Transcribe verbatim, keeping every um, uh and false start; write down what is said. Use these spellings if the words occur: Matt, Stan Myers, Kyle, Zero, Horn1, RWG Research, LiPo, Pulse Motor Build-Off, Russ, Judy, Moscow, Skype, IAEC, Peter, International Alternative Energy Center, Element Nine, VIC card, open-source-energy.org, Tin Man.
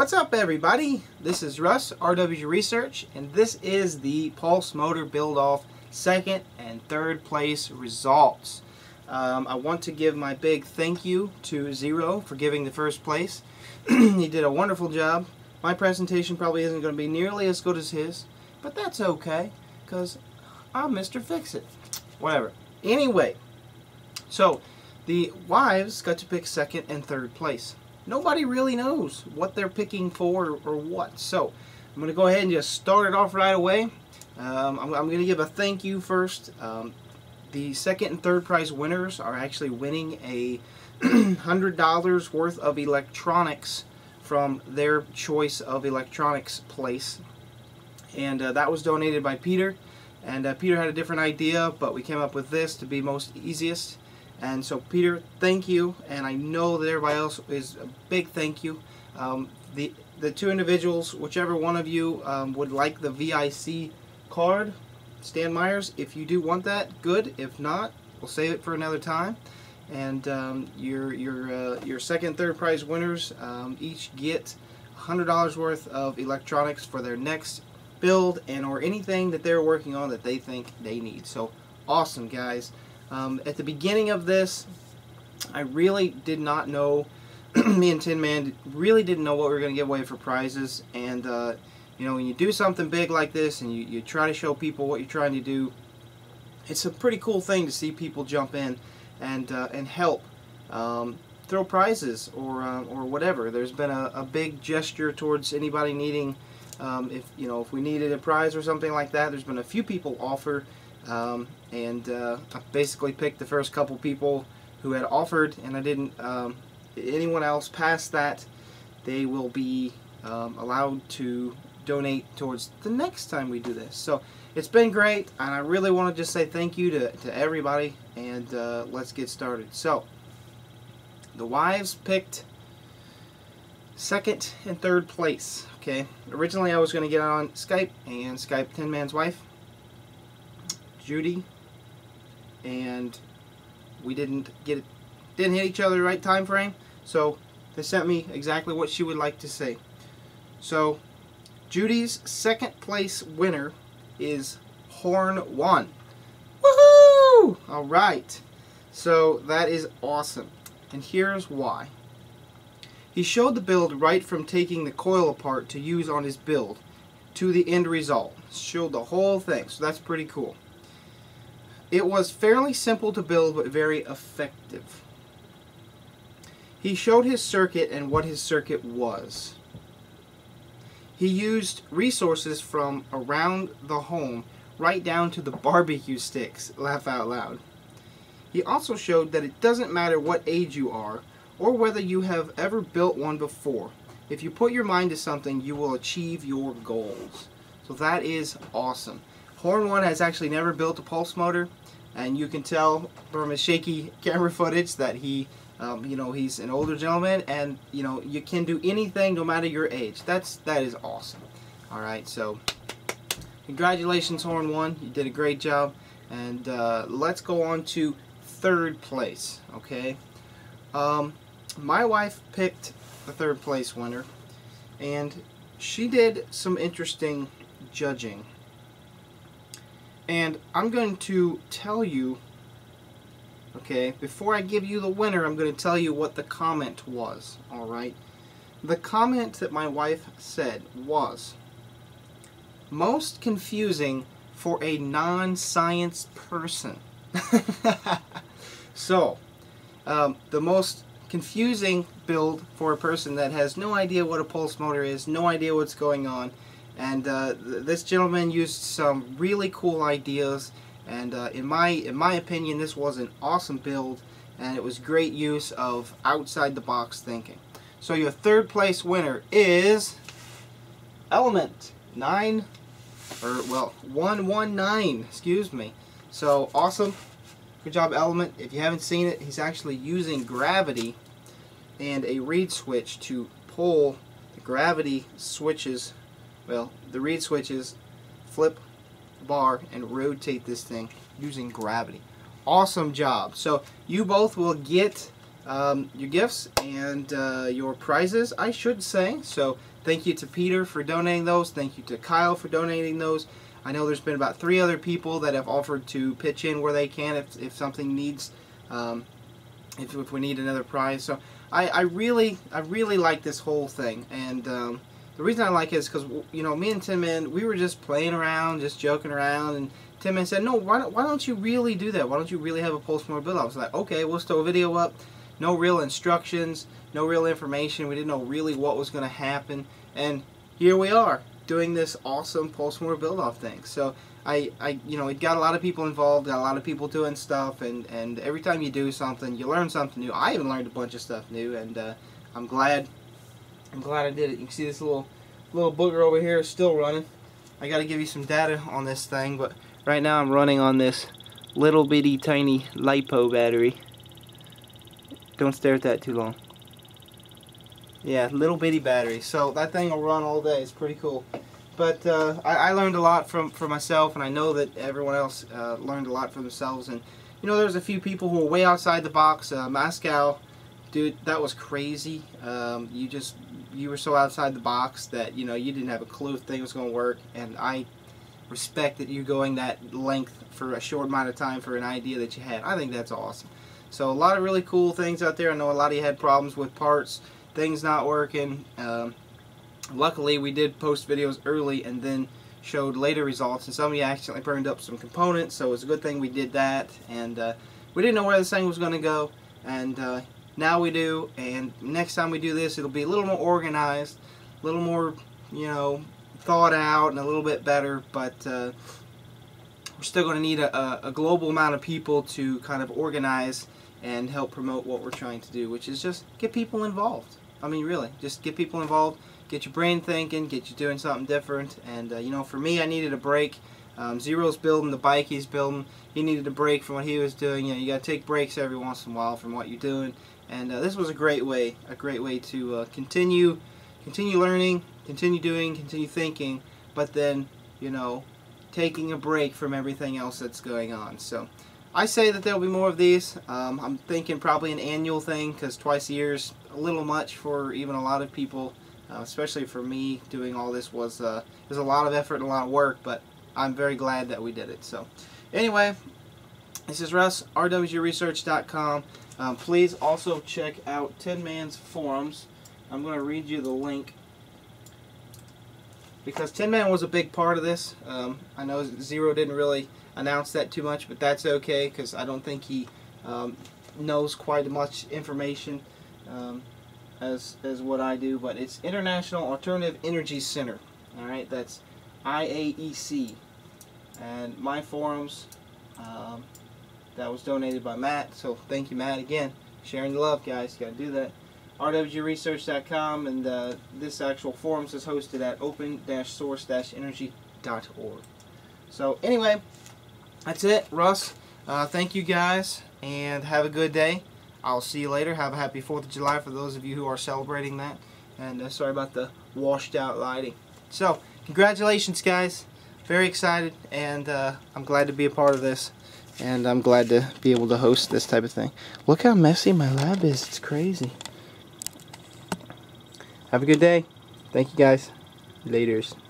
What's up, everybody? This is Russ, R W G Research, and this is the Pulse Motor Build-Off second and third place results. Um, I want to give my big thank you to Zero for giving the first place. He did a wonderful job. My presentation probably isn't going to be nearly as good as his, but that's okay, because I'm Mister Fix-It. Whatever. Anyway, so the wives got to pick second and third place. Nobody really knows what they're picking for or, or what. So I'm going to go ahead and just start it off right away. Um, I'm, I'm going to give a thank you first. Um, the second and third prize winners are actually winning a one hundred dollars worth of electronics from their choice of electronics place. And uh, that was donated by Peter. And uh, Peter had a different idea, but we came up with this to be most easiest. And so, Peter, thank you, and I know that everybody else is a big thank you. Um, the the two individuals, whichever one of you um, would like the V I C card, Stan Myers, if you do want that, good. If not, we'll save it for another time. And um, your your uh, your second, third prize winners um, each get one hundred dollars worth of electronics for their next build and or anything that they're working on that they think they need. So, awesome, guys. Um, at the beginning of this, I really did not know, me and Tin Man really didn't know what we were going to give away for prizes, and uh, you know, when you do something big like this and you, you try to show people what you're trying to do, it's a pretty cool thing to see people jump in and uh, and help um, throw prizes or, uh, or whatever. There's been a, a big gesture towards anybody needing, um, if you know, if we needed a prize or something like that, there's been a few people offer. Um, and uh, I basically picked the first couple people who had offered, and I didn't, um, anyone else past that, they will be um, allowed to donate towards the next time we do this. So it's been great, and I really want to just say thank you to, to everybody, and uh, let's get started. So the wives picked second and third place. Okay, originally I was going to get on Skype and Skype Tin Man's wife, Judy, and we didn't get it, didn't hit each other the right time frame, so they sent me exactly what she would like to say. So Judy's second place winner is Horn one. Woohoo! All right, so that is awesome, and here's why. He showed the build right from taking the coil apart to use on his build to the end result. Showed the whole thing, so that's pretty cool. It was fairly simple to build, but very effective. He showed his circuit and what his circuit was. He used resources from around the home, right down to the barbecue sticks. Laugh out loud. He also showed that it doesn't matter what age you are, or whether you have ever built one before. If you put your mind to something, you will achieve your goals. So that is awesome. Horn one has actually never built a pulse motor, and you can tell from his shaky camera footage that he, um, you know, he's an older gentleman, and you know, you can do anything no matter your age. That's that is awesome. All right, so congratulations, Horn one. You did a great job, and uh, let's go on to third place. Okay, um, my wife picked the third place winner, and she did some interesting judging. And I'm going to tell you, okay, before I give you the winner, I'm going to tell you what the comment was, all right? The comment that my wife said was, most confusing for a non-science person. So, um, the most confusing build for a person that has no idea what a pulse motor is, no idea what's going on. And uh, th this gentleman used some really cool ideas, and uh, in my in my opinion, this was an awesome build, and it was great use of outside the box thinking. So your third place winner is Element Nine, or well, one one nine. Excuse me. So awesome, good job, Element. If you haven't seen it, he's actually using gravity and a reed switch to pull the gravity switches. Well, the reed switches, flip the bar, and rotate this thing using gravity. Awesome job. So you both will get um, your gifts and uh, your prizes, I should say. So thank you to Peter for donating those. Thank you to Kyle for donating those. I know there's been about three other people that have offered to pitch in where they can if, if something needs, um, if, if we need another prize. So I, I really, I really like this whole thing, and um, the reason I like it is because, you know, me and Tin Man, we were just playing around, just joking around, and Tin Man said, "No, why don't, why don't you really do that? Why don't you really have a Pulse Motor Build-Off?" I was like, "Okay, we'll throw a video up. No real instructions, no real information. We didn't know really what was going to happen, and here we are." Doing this awesome Pulse Motor Build-Off thing. So I, I, you know, it got a lot of people involved, got a lot of people doing stuff, and and every time you do something, you learn something new. I even learned a bunch of stuff new, and uh, I'm glad, I'm glad I did it. You can see this little, little booger over here is still running. I got to give you some data on this thing, but right now I'm running on this little bitty tiny LiPo battery. Don't stare at that too long. Yeah, little bitty battery. So that thing will run all day. It's pretty cool. But uh, I, I learned a lot from, from myself, and I know that everyone else uh, learned a lot for themselves. And, you know, there's a few people who were way outside the box. Uh, Moscow, dude, that was crazy. Um, you just, you were so outside the box that, you know, you didn't have a clue if things was going to work. And I respect that you going that length for a short amount of time for an idea that you had. I think that's awesome. So a lot of really cool things out there. I know a lot of you had problems with parts. Things not working. Um, luckily, we did post videos early and then showed later results, and some of you accidentally burned up some components, so it's a good thing we did that. And uh, we didn't know where this thing was going to go, and uh, now we do. And next time we do this, it'll be a little more organized, a little more, you know, thought out, and a little bit better. But uh, we're still going to need a, a global amount of people to kind of organize and help promote what we're trying to do, which is just get people involved. I mean, really, just get people involved, get your brain thinking, get you doing something different. And, uh, you know, for me, I needed a break. Um, Zero's building, the bike he's building, he needed a break from what he was doing. You know, you got to take breaks every once in a while from what you're doing. And uh, this was a great way, a great way to uh, continue, continue learning, continue doing, continue thinking, but then, you know, taking a break from everything else that's going on. So I say that there will be more of these. Um, I'm thinking probably an annual thing, because twice a year is a little much for even a lot of people, uh, especially for me. Doing all this was uh, was a lot of effort and a lot of work, but I'm very glad that we did it. So anyway, this is Russ, R W G research dot com. Um, please also check out Tin Man's forums. I'm going to read you the link, because Tin Man was a big part of this. Um, I know Zero didn't really announce that too much, but that's okay, because I don't think he um, knows quite as much information um, as, as what I do. But it's International Alternative Energy Center. Alright, that's I A E C. And my forums, um, that was donated by Matt, so thank you, Matt, again. Sharing the love, guys. Gotta do that. R W G research dot com, and uh, this actual forums is hosted at open dash source dash energy dot org. So anyway, that's it, Russ. Uh, thank you guys, and have a good day. I'll see you later. Have a happy fourth of July for those of you who are celebrating that. And uh, sorry about the washed out lighting. So, congratulations, guys. Very excited, and uh, I'm glad to be a part of this. And I'm glad to be able to host this type of thing. Look how messy my lab is. It's crazy. Have a good day. Thank you, guys. Laters.